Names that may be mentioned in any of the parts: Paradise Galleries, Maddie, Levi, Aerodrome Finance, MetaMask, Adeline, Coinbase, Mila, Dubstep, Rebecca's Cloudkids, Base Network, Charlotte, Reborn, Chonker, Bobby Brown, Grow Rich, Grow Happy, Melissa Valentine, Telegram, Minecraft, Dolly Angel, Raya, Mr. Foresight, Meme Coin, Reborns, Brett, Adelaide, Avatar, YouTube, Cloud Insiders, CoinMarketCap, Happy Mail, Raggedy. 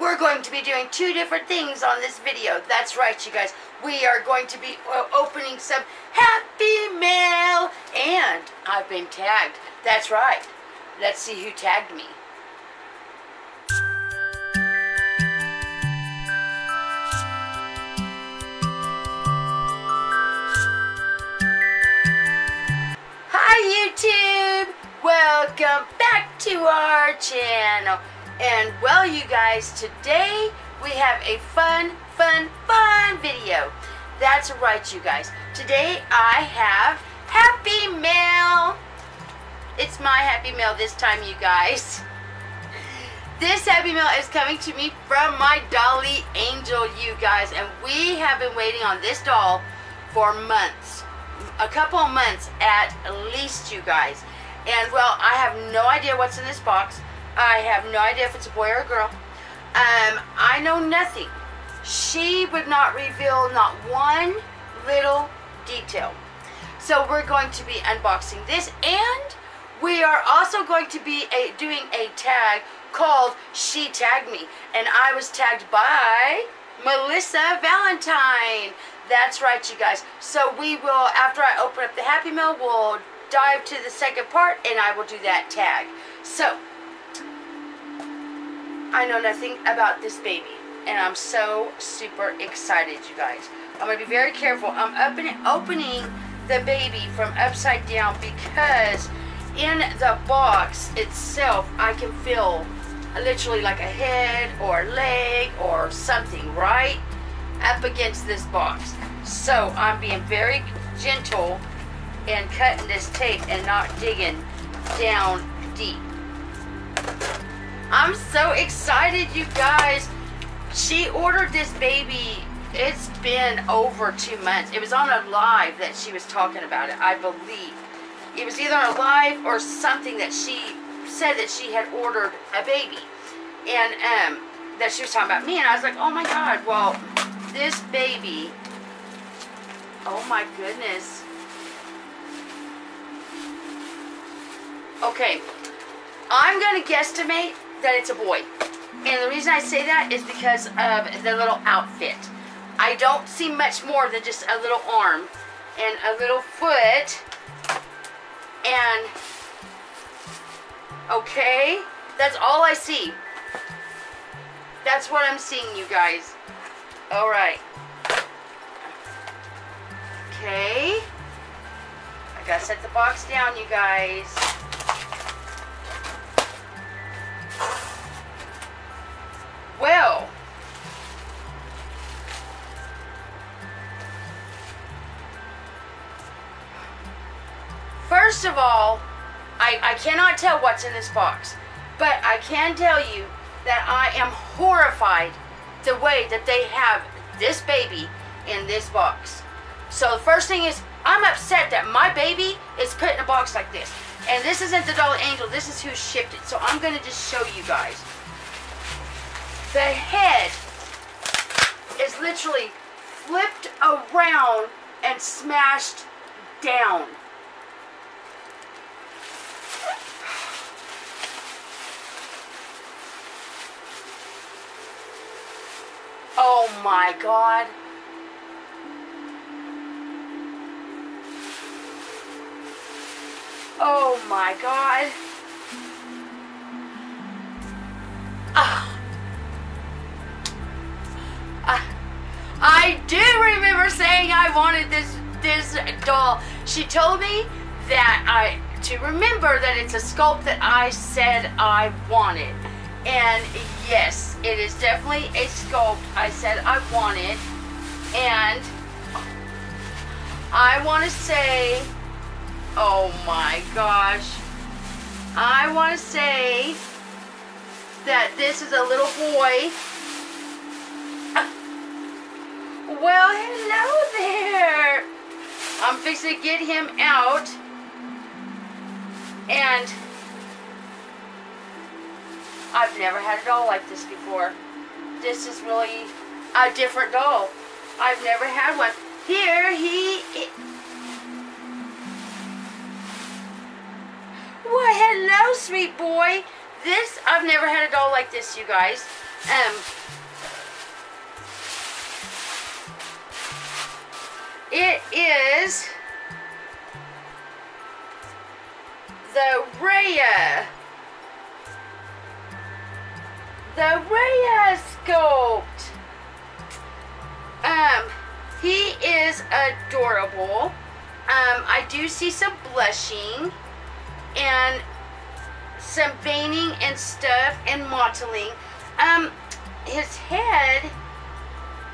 We're going to be doing two different things on this video. That's right, you guys. We are going to be opening some happy mail. And I've been tagged. That's right. Let's see who tagged me. Hi, YouTube. Welcome back to our channel. And well, you guys, today we have a fun video. That's right, you guys. Today I have happy mail. It's my happy mail this time, you guys. This happy mail is coming to me from my dolly angel, you guys. And we have been waiting on this doll for months. A couple of months at least, you guys. And well, I have no idea what's in this box. I have no idea if it's a boy or a girl. I know nothing. She would not reveal not one little detail. So we're going to be unboxing this, and we are also going to be doing a tag called She Tagged Me. And I was tagged by Melissa Valentine. That's right, you guys. So we will, after I open up the happy mail, we'll dive to the second part and I will do that tag. So I know nothing about this baby, and I'm so super excited, you guys. I'm going to be very careful. I'm opening the baby from upside down because in the box itself, I can feel literally like a head or a leg or something right up against this box. So I'm being very gentle and cutting this tape and not digging down deep. I'm so excited, you guys. She ordered this baby. It's been over 2 months. It was on a live that she was talking about it, I believe. It was either a live or something that she said that she had ordered a baby. And that she was talking about me. And I was like, oh my God. Well, this baby. Oh my goodness. Okay. I'm going to guesstimate that it's a boy. And the reason I say that is because of the little outfit. I don't see much more than just a little arm and a little foot. And, okay, that's all I see. That's what I'm seeing, you guys. All right. Okay. I got to set the box down, you guys. Well, first of all, I cannot tell what's in this box, but I can tell you that I am horrified the way that they have this baby in this box. So the first thing is, I'm upset that my baby is put in a box like this. And this isn't the Dollar Angel, this is who shipped it. So I'm going to just show you guys. The head is literally flipped around and smashed down. Oh my God. Oh my God. I do remember saying I wanted this doll. She told me that to remember that it's a sculpt that I said I wanted. And yes, it is definitely a sculpt I said I wanted. And I want to say, oh my gosh. I want to say that this is a little boy. Well, hello there. I'm fixing to get him out. And I've never had a doll like this before. This is really a different doll. I've never had one. Here he is. Well, hello, sweet boy. I've never had a doll like this, you guys. Raya. The Raya sculpt. He is adorable. I do see some blushing and some veining and stuff and mottling. His head,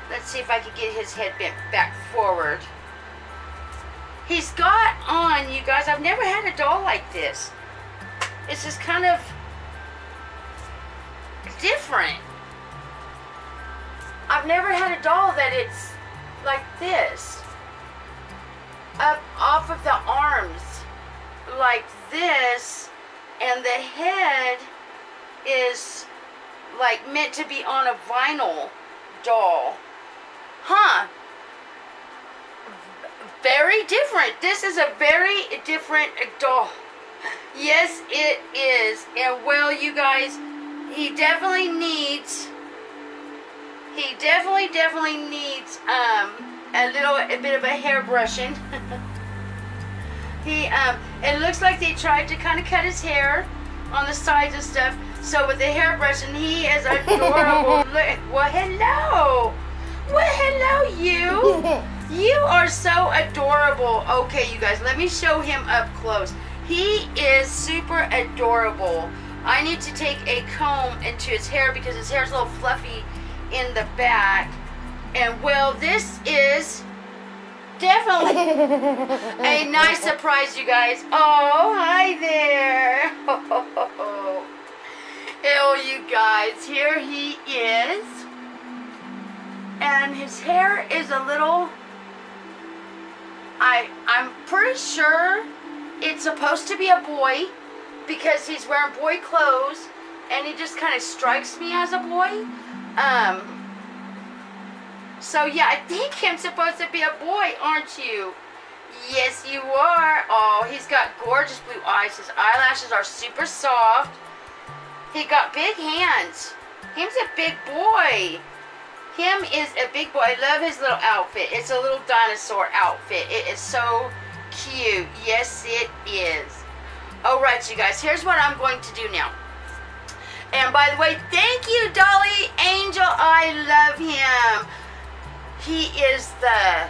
let's see if I can get his head bent back forward. He's got on, you guys, I've never had a doll like this. It's just kind of different. I've never had a doll that it's like this. Up off of the arms like this, and the head is like meant to be on a vinyl doll. Huh. Very different. This is a very different doll. Yes, it is. And well, you guys, he definitely needs a bit of a hair brushing. It looks like they tried to kind of cut his hair on the sides and stuff. So with the hairbrush, and he is adorable. Well, hello. Well, hello, you. You are so adorable. Okay, you guys, let me show him up close. He is super adorable. I need to take a comb into his hair because his hair's a little fluffy in the back. And well, this is definitely a nice surprise, you guys. Oh, hi there. Oh, you guys, here he is. And his hair is a little, I'm pretty sure it's supposed to be a boy because he's wearing boy clothes, and he just kind of strikes me as a boy. So yeah, I think I'm supposed to be a boy, aren't you? Yes, you are. Oh, he's got gorgeous blue eyes. His eyelashes are super soft. He got big hands. Him's a big boy. Him is a big boy. I love his little outfit. It's a little dinosaur outfit. It is so cute. Yes, it is. All right, you guys, here's what I'm going to do now. And by the way, thank you, Dolly Angel. I love him. He is the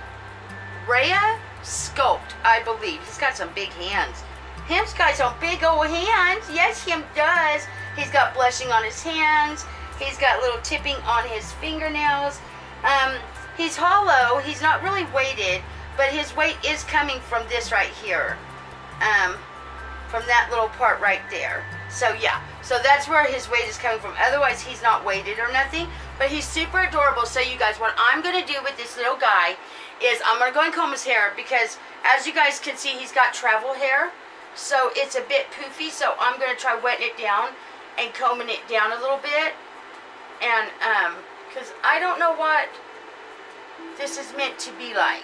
Raya sculpt, I believe. He's got some big hands. Him's got some big old hands. Yes, him does. He's got blushing on his hands. He's got little tipping on his fingernails. He's hollow. He's not really weighted, but his weight is coming from this right here. From that little part right there. So yeah, so that's where his weight is coming from. Otherwise, he's not weighted or nothing, but he's super adorable. So you guys, what I'm going to do with this little guy is I'm going to go and comb his hair because as you guys can see, he's got travel hair. So it's a bit poofy. So I'm going to try wetting it down and combing it down a little bit. And because I don't know what this is meant to be like.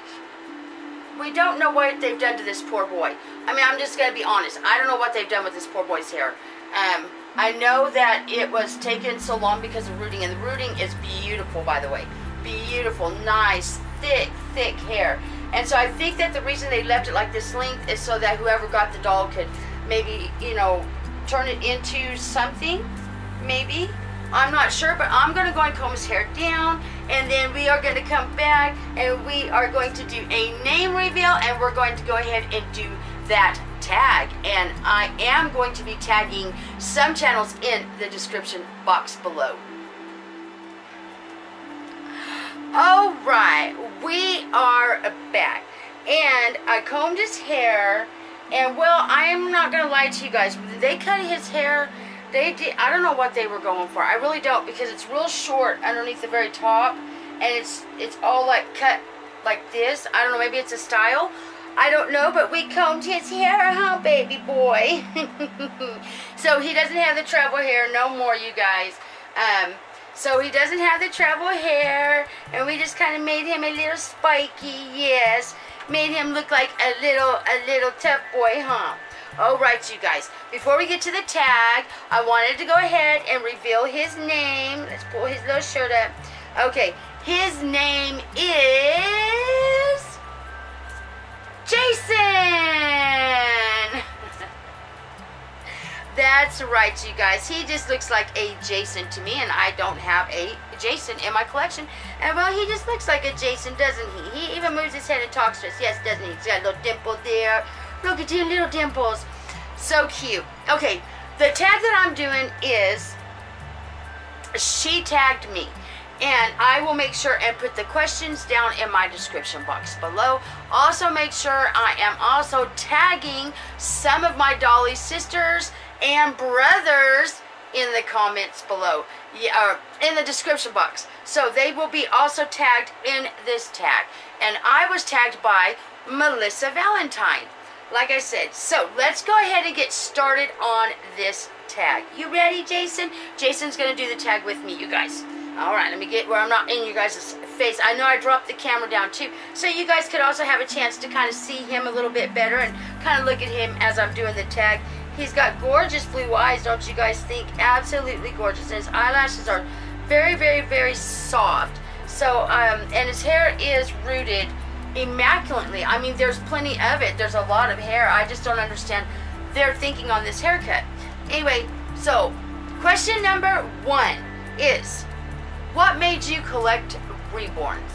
We don't know what they've done to this poor boy. I mean, I'm just going to be honest. I don't know what they've done with this poor boy's hair. I know that it was taken so long because of rooting, and the rooting is beautiful, by the way. Beautiful, nice, thick, thick hair. And so I think that the reason they left it like this length is so that whoever got the doll could maybe, you know, turn it into something, maybe. I'm not sure, but I'm going to go and comb his hair down, and then we are going to come back, and we are going to do a name reveal, and we're going to go ahead and do that tag. And I am going to be tagging some channels in the description box below. All right, we are back, and I combed his hair, and well, I am not going to lie to you guys. They cut his hair. They did. I don't know what they were going for. I really don't, because it's real short underneath the very top, and it's all like cut like this. I don't know. Maybe it's a style. I don't know. But we combed his hair, huh, baby boy? So he doesn't have the travel hair no more, you guys. So he doesn't have the travel hair, and we just kind of made him a little spiky. Yes, made him look like a little tough boy, huh? Alright, you guys, before we get to the tag, I wanted to go ahead and reveal his name. Let's pull his little shirt up. Okay, his name is Jason. That's right, you guys. He just looks like a Jason to me, and I don't have a Jason in my collection. And, well, he just looks like a Jason, doesn't he? He even moves his head and talks to us. Yes, doesn't he? He's got a little dimple there. Look at you, little dimples. So cute. Okay, the tag that I'm doing is she tagged me. And I will make sure and put the questions down in my description box below. Also make sure I am also tagging some of my Dolly sisters and brothers in the comments below, in the description box. So they will be also tagged in this tag. And I was tagged by Melissa Valentine, like I said. So let's go ahead and get started on this tag. You ready, Jason? Jason's going to do the tag with me, you guys. Alright, let me get where I'm not in you guys' face. I know I dropped the camera down too, so you guys could also have a chance to kind of see him a little bit better and kind of look at him as I'm doing the tag. He's got gorgeous blue eyes, don't you guys think? Absolutely gorgeous. And his eyelashes are very, very, very soft. So, and his hair is rooted immaculately. I mean, there's plenty of it. There's a lot of hair. I just don't understand their thinking on this haircut. Anyway, so question number one is, what made you collect Reborns?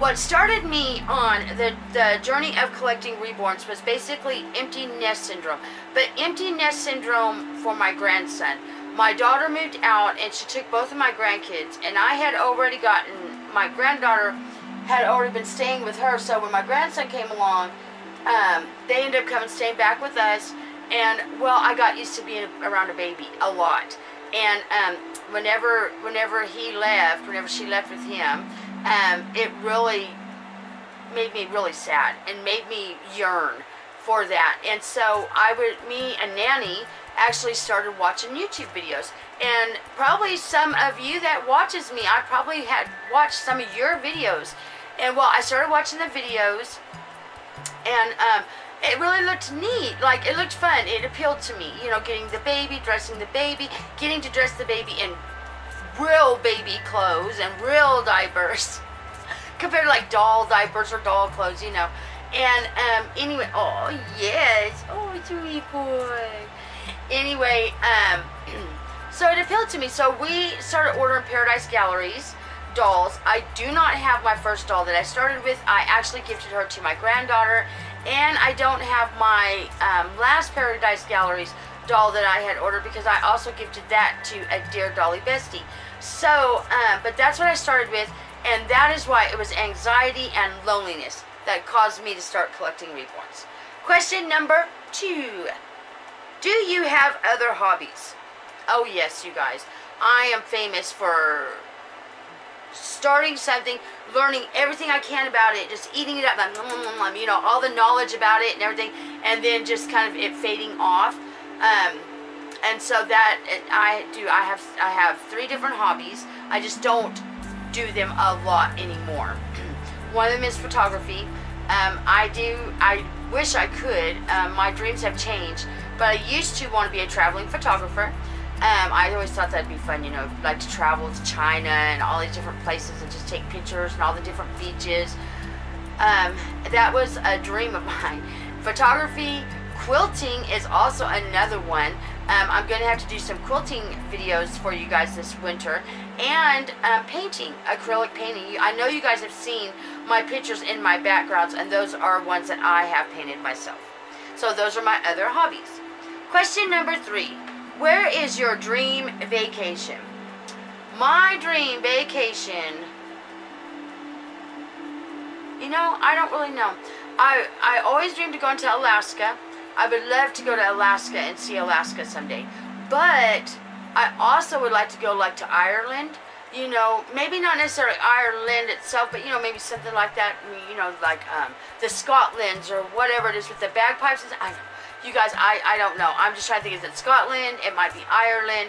What started me on the journey of collecting Reborns was basically empty nest syndrome. But empty nest syndrome for my grandson. My daughter moved out and she took both of my grandkids. And I had already gotten, my granddaughter had already been staying with her. So when my grandson came along, they ended up coming staying back with us. And, well, I got used to being around a baby a lot. And whenever he left, whenever she left with him, it really made me really sad and made me yearn for that. And so me and Nanny actually started watching YouTube videos. And probably some of you that watches me, I probably had watched some of your videos. And well, I started watching the videos, and it really looked neat. Like, it looked fun. It appealed to me. You know, getting the baby, dressing the baby, getting to dress the baby in real baby clothes and real diapers compared to like doll diapers or doll clothes, you know. And anyway, oh yes, oh it's a wee boy. Anyway, so it appealed to me. So we started ordering Paradise Galleries dolls. I do not have my first doll that I started with. I actually gifted her to my granddaughter. And I don't have my last Paradise Galleries doll that I had ordered, because I also gifted that to a dear Dolly bestie. So, but that's what I started with, and that is why it was anxiety and loneliness that caused me to start collecting Reborns. Question number two. Do you have other hobbies? Oh yes, you guys. I am famous for starting something, learning everything I can about it, just eating it up, like, you know, all the knowledge about it and everything, and then just kind of it fading off. And so that I have three different hobbies. I just don't do them a lot anymore. One of them is photography. I wish I could. My dreams have changed, but I used to want to be a traveling photographer. I always thought that'd be fun, you know, like to travel to China and all these different places and just take pictures and all the different beaches. That was a dream of mine. Photography, quilting is also another one. I'm going to have to do some quilting videos for you guys this winter. And painting, acrylic painting. I know you guys have seen my pictures in my backgrounds, and those are ones that I have painted myself. So those are my other hobbies. Question number three. Where is your dream vacation? My dream vacation, you know, I don't really know. I always dreamed of going to Alaska. I would love to go to Alaska and see Alaska someday. But I also would like to go like to Ireland. You know, maybe not necessarily Ireland itself, but you know, maybe something like that. You know, like the Scotlands or whatever it is with the bagpipes. I don't know. You guys, I don't know. I'm just trying to think. Is it Scotland? It might be Ireland.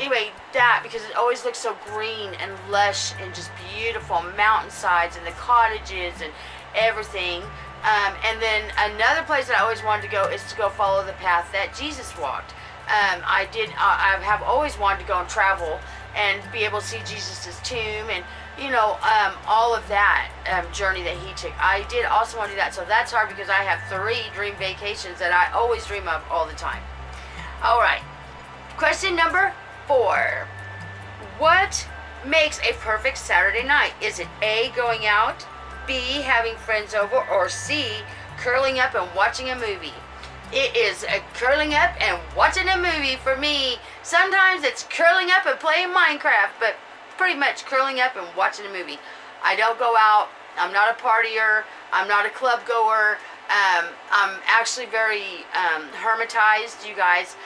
Anyway, that, because it always looks so green and lush and just beautiful. Mountainsides and the cottages and everything. And then another place that I always wanted to go is to go follow the path that Jesus walked. I have always wanted to go and travel and be able to see Jesus' tomb and, you know, all of that journey that he took. I did also want to do that, so that's hard because I have three dream vacations that I always dream of all the time. Alright, question number 4. What makes a perfect Saturday night? Is it A, going out, B, having friends over, or C, curling up and watching a movie? It is curling up and watching a movie for me. Sometimes it's curling up and playing Minecraft, but pretty much curling up and watching a movie. I don't go out. I'm not a partier. I'm not a club goer. I'm actually very hermitized, you guys.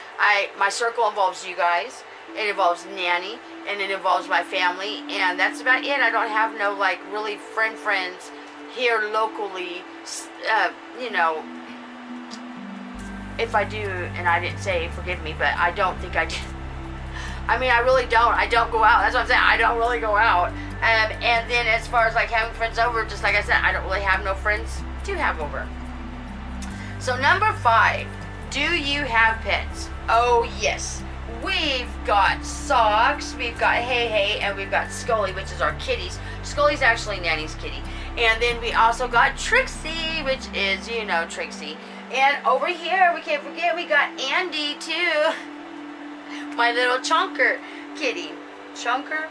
My circle involves you guys. It involves Nanny, and it involves my family, and that's about it. I don't have no, like, really friends here locally, you know. If I do, and I didn't say, forgive me, but I don't think I do. I mean, I really don't. I don't go out. That's what I'm saying. I don't really go out. And then as far as, like, having friends over, just like I said, I don't really have no friends to have over. So, number 5. Do you have pets? Oh, yes. We've got Socks, we've got Hey Hey, and we've got Scully, which is our kitties. Scully's actually Nanny's kitty. And then we also got Trixie, which is, you know, Trixie. And over here, we can't forget, we got Andy, too. My little Chonker kitty. Chonker?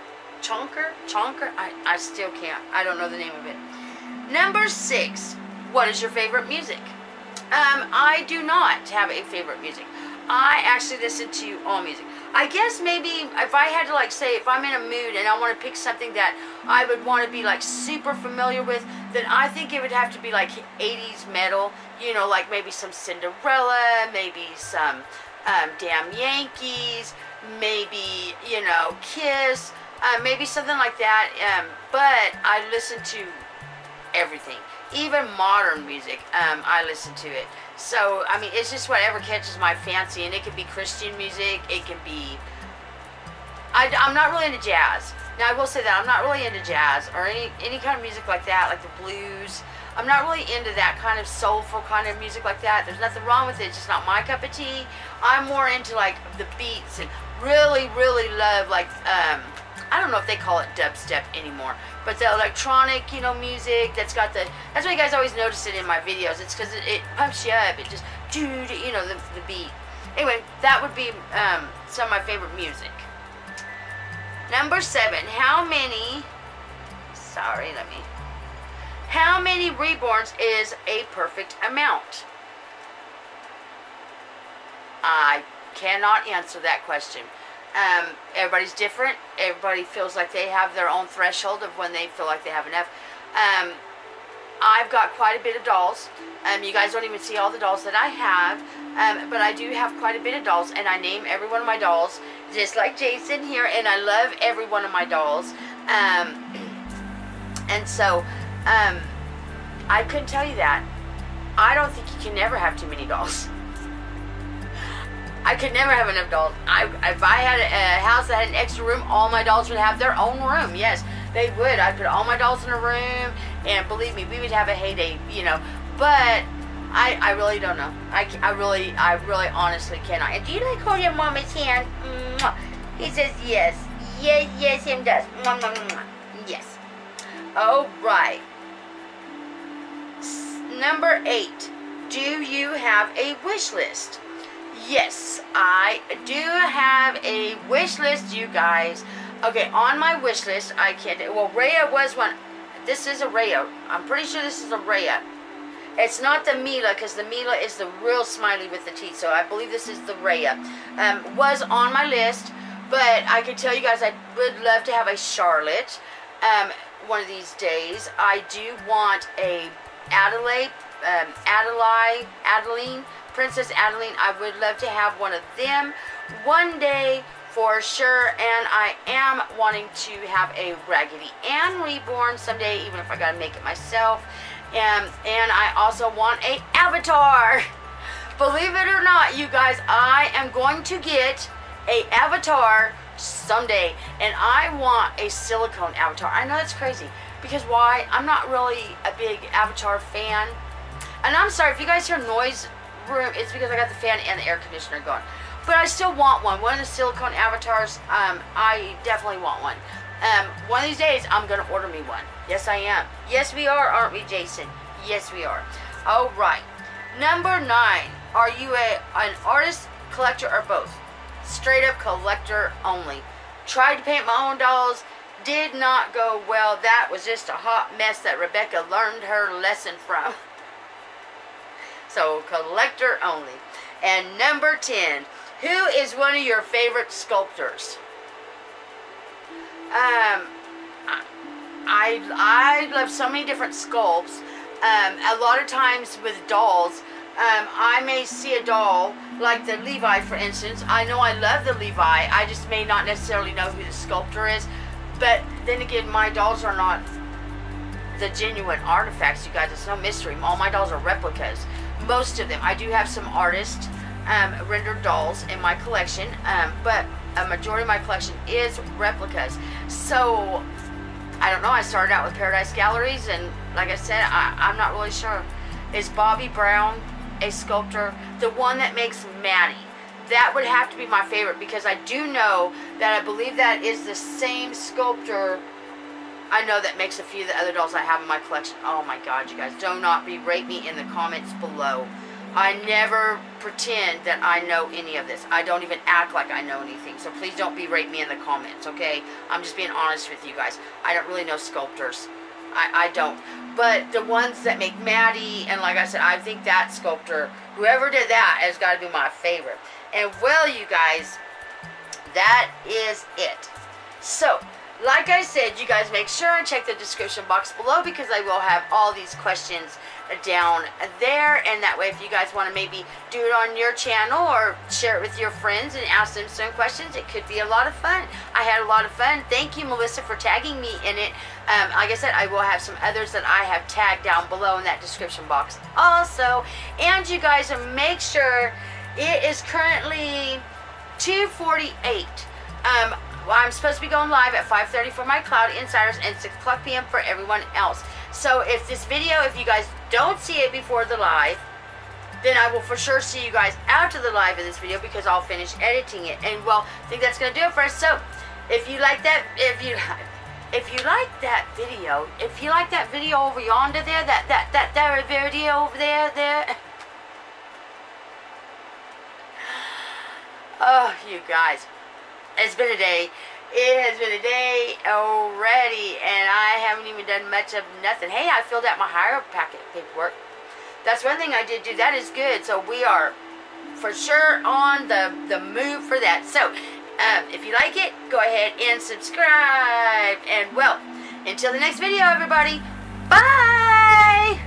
I still can't. I don't know the name of it. Number 6. What is your favorite music? I do not have a favorite music. I actually listen to all music. I guess maybe if I had to, like, say, if I'm in a mood and I want to pick something that I would want to be, like, super familiar with, then I think it would have to be, like, 80s metal. You know, like maybe some Cinderella, maybe some Damn Yankees, maybe, you know, Kiss, maybe something like that. But I listen to everything. Even modern music, I listen to it. So, I mean, it's just whatever catches my fancy, and it can be Christian music, it can be... I'm not really into jazz. Now, I will say that I'm not really into jazz, or any kind of music like that, like the blues. I'm not really into that kind of soulful kind of music like that. There's nothing wrong with it, it's just not my cup of tea. I'm more into, like, the beats, and really, really love, like, I don't know if they call it dubstep anymore, but the electronic, you know, music that's got the, that's why you guys always notice it in my videos. It's because it pumps you up. It just, dude, you know, the beat. Anyway, that would be some of my favorite music. Number 7, how many Reborns is a perfect amount? I cannot answer that question. Everybody's different. Everybody feels like they have their own threshold of when they feel like they have enough. I've got quite a bit of dolls. You guys don't even see all the dolls that I have, but I do have quite a bit of dolls, and I name every one of my dolls, just like Jason here, and I love every one of my dolls. And so, I couldn't tell you that. I don't think you can never have too many dolls. I could never have enough dolls. If I had a house that had an extra room, all my dolls would have their own room. Yes, they would. I'd put all my dolls in a room, and believe me, we would have a heyday, you know. But I really don't know. I really honestly cannot. And do you like holding your mama's hand? Mwah. He says yes. Yes, him does. Mwah, mwah, mwah. Yes. All right. Number 8. Do you have a wish list? Yes, I do have a wish list, you guys. Okay, on my wish list, I can't... Well, Raya was one. This is a Raya. I'm pretty sure this is a Raya. It's not the Mila, because the Mila is the real smiley with the teeth. So I believe this is the Raya. Was on my list, but I could tell you guys I would love to have a Charlotte one of these days. I do want a Adelaide, Adeline. Princess Adeline, I would love to have one of them one day for sure, and I am wanting to have a Raggedy and Reborn someday, even if I gotta make it myself. And I also want a Avatar. Believe it or not, you guys, I am going to get a Avatar someday, and I want a silicone Avatar. I know that's crazy, because why? I'm not really a big Avatar fan, and I'm sorry if you guys hear noise. It's because I got the fan and the air conditioner going, but I still want one of the silicone Avatars. I definitely want one. One of these days I'm gonna order me one. Yes, I am. Yes, we are, aren't we, Jason? Yes, we are. All right, number 9. Are you an artist collector or both. Straight up collector only. Tried to paint my own dolls. Did not go well. That was just a hot mess that Rebecca learned her lesson from. So, collector only. And number 10. Who is one of your favorite sculptors? I love so many different sculpts. A lot of times with dolls, I may see a doll, like the Levi for instance. I know I love the Levi, I just may not necessarily know who the sculptor is. But then again, my dolls are not the genuine artifacts, you guys. It's no mystery. All my dolls are replicas. Most of them. I do have some artist rendered dolls in my collection, but a majority of my collection is replicas. So, I don't know. I started out with Paradise Galleries, and like I said, I'm not really sure. Is Bobby Brown a sculptor? The one that makes Maddie. That would have to be my favorite, because I do know that I believe that is the same sculptor I know that makes a few of the other dolls I have in my collection. Oh my god, you guys, do not berate me in the comments below. I never pretend that I know any of this. I don't even act like I know anything, so please don't berate me in the comments, okay? I'm just being honest with you guys. I don't really know sculptors. I don't. But the ones that make Maddie, and like I said, I think that sculptor, whoever did that, has got to be my favorite. And well, you guys, that is it. So, like I said, you guys make sure and check the description box below, because I will have all these questions down there. And that way, if you guys want to maybe do it on your channel or share it with your friends and ask them some questions, it could be a lot of fun. I had a lot of fun. Thank you, Melissa, for tagging me in it. Like I said, I will have some others that I have tagged down below in that description box also. And you guys, make sure... It is currently 2:48. I'm supposed to be going live at 5:30 for my Cloud Insiders and 6:00 p.m. for everyone else. So if this video, if you guys don't see it before the live, then I will for sure see you guys after the live of this video, because I'll finish editing it. And well, I think that's going to do it for us. So if you like that, if you like that video, if you like that video over yonder there, that video over there. Oh, you guys, it's been a day. It has been a day already, and I haven't even done much of nothing. Hey, I filled out my hire packet paperwork. That's one thing I did do. That is good. So we are for sure on the move for that. So if you like it, go ahead and subscribe. And well, until the next video, everybody, bye.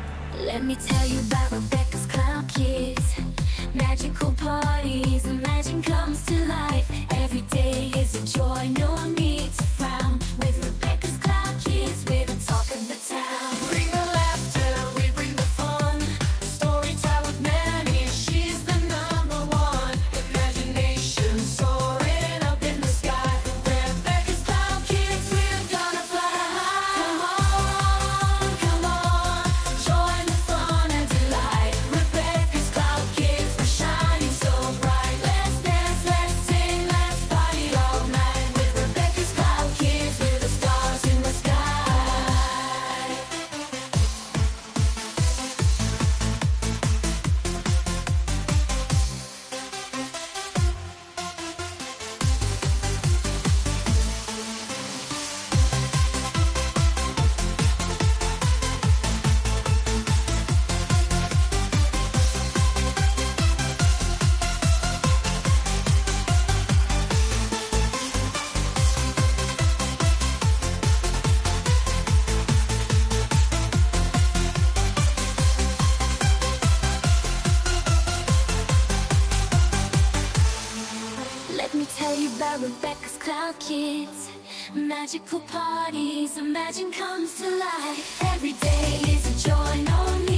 Let me tell you about Rebecca's Clown Kids. Magical parties, imagine comes to life. Every day is a joy, no need to frown. With Rebecca's Cloud Kids, we're the talk of the town. Bring the laughter, we bring the fun. Story time with Maddie, she's the number one. Imagination soaring up in the sky. Rebecca's Cloud Kids, we're gonna fly high. Come on, join the fun and delight. Rebecca's Cloud Kids, magical parties, imagine comes to life. Every day is a joy, no